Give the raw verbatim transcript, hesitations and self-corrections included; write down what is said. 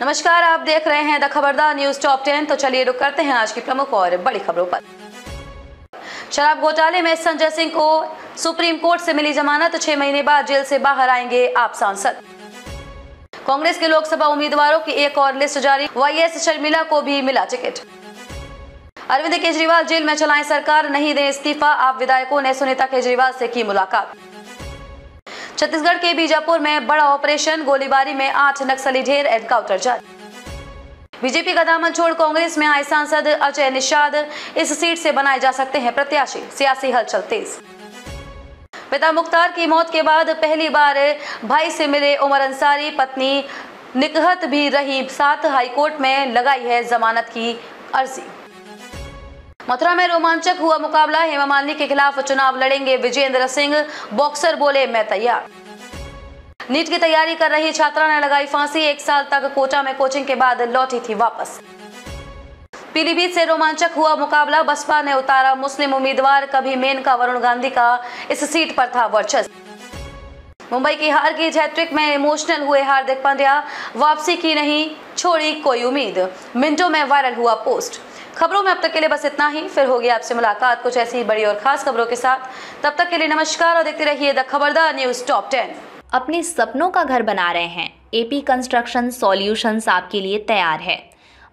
नमस्कार, आप देख रहे हैं द खबरदार न्यूज टॉप टेन। तो चलिए रुक करते हैं आज की प्रमुख और बड़ी खबरों पर। शराब घोटाले में संजय सिंह को सुप्रीम कोर्ट से मिली जमानत, छह महीने बाद जेल से बाहर आएंगे आप सांसद। कांग्रेस के लोकसभा उम्मीदवारों की एक और लिस्ट जारी, वी एस शर्मिला को भी मिला टिकट। अरविंद केजरीवाल जेल में चलाएं सरकार, नहीं दें इस्तीफा, आप विधायकों ने सुनीता केजरीवाल से की मुलाकात। छत्तीसगढ़ के बीजापुर में बड़ा ऑपरेशन, गोलीबारी में आठ नक्सली ढेर, एनकाउंटर जारी। बीजेपी का दामन छोड़ कांग्रेस में आए सांसद अजय निषाद, इस सीट से बनाए जा सकते हैं प्रत्याशी, सियासी हलचल तेज। पिता मुख्तार की मौत के बाद पहली बार भाई से मिले उमर अंसारी, पत्नी निकहत भी रही साथ, हाईकोर्ट में लगाई है जमानत की अर्जी। मथुरा में रोमांचक हुआ मुकाबला, हेमा मालिनी के खिलाफ चुनाव लड़ेंगे विजेंद्र सिंह, बॉक्सर बोले मैं तैयार। नीट की तैयारी कर रही छात्रा ने लगाई फांसी, एक साल तक कोटा में कोचिंग के बाद लौटी थी वापस। पीलीभीत से रोमांचक हुआ मुकाबला, बसपा ने उतारा मुस्लिम उम्मीदवार, कभी मेनका वरुण गांधी का इस सीट पर था वर्चस्व। मुंबई की हार की हैट्रिक में इमोशनल हुए हार्दिक पांड्या, वापसी की नहीं छोड़ी कोई उम्मीद, मिनटों में वायरल हुआ पोस्ट। खबरों में अब तक के लिए बस इतना ही, फिर होगी आपसे मुलाकात कुछ ऐसी बड़ी और खास खबरों के साथ। तब तक के लिए नमस्कार और देखते रहिए द खबरदार न्यूज टॉप टेन। अपने सपनों का घर बना रहे हैं, एपी कंस्ट्रक्शन सॉल्यूशंस आपके लिए तैयार है।